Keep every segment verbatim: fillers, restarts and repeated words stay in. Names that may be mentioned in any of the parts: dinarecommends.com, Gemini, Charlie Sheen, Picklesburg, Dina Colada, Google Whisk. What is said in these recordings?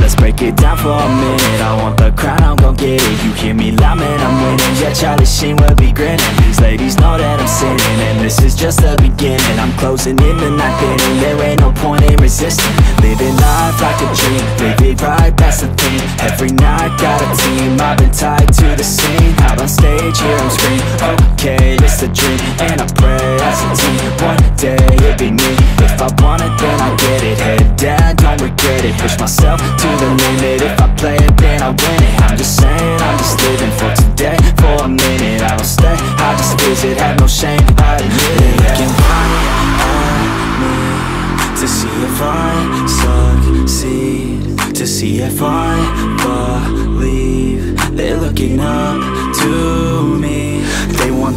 Let's break it down for a minute. I want the crown, I'm gon' get it. You hear me loud, man, I'm winning. Yeah, Charlie Sheen will be grinning. These ladies know that I'm sinning, and this is just the beginning. I'm closing in the ninth inning. There ain't no point in resisting. Living life like a dream, live it right, that's the thing. Every night, got a team, I've been tied to the scene. Out on stage, hear them scream, okay, it's a dream. And I pray as a team, one day it'd be me. If I want it, then I get it. Head down, don't regret it. Push myself to the limit, if I play it then I win it. I'm just saying, I'm just living for today, for a minute. I don't stay, I just visit, have no shame, I admit it. Looking right at me, to see if I succeed, to see if I believe. They're looking up to me, they want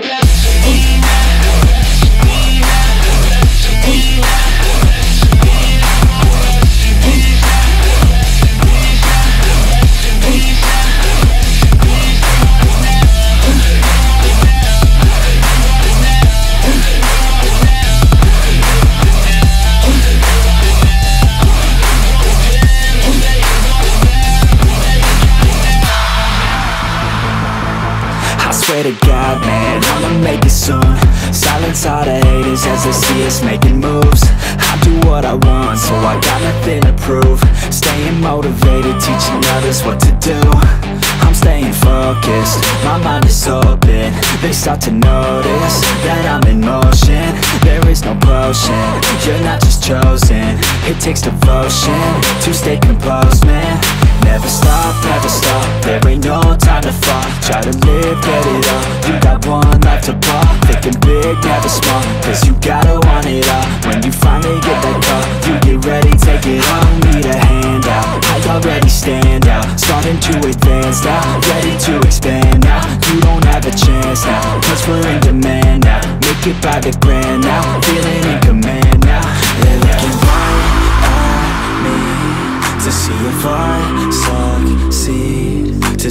best of me now, best of me now, best of me now. I swear to God, man, I'ma make it soon. Silence all the haters as they see us making moves. I do what I want, so I got nothing to prove. Staying motivated, teaching others what to do. I'm staying focused, my mind is open. They start to notice that I'm in motion. There is no potion, you're not just chosen. It takes devotion to stay composed, man. Never stop, never stop, there ain't no time to fall. Try to live, get it up, you got one life to pop. Thinking big, never small, cause you gotta want it all. When you finally get that call, you get ready, take it on. Need a hand out, I already stand out. Starting to advance now, ready to expand now. You don't have a chance now, cause we're in demand now. Make it by the grand now, feeling in command now. They're looking right at me, to see if I succeed, to